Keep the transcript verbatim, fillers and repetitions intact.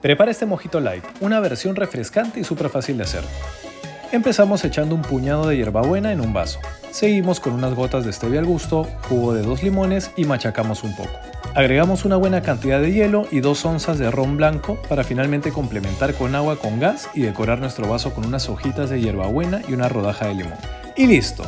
Prepara este mojito light, una versión refrescante y súper fácil de hacer. Empezamos echando un puñado de hierbabuena en un vaso. Seguimos con unas gotas de stevia al gusto, jugo de dos limones y machacamos un poco. Agregamos una buena cantidad de hielo y dos onzas de ron blanco para finalmente complementar con agua con gas y decorar nuestro vaso con unas hojitas de hierbabuena y una rodaja de limón. ¡Y listo!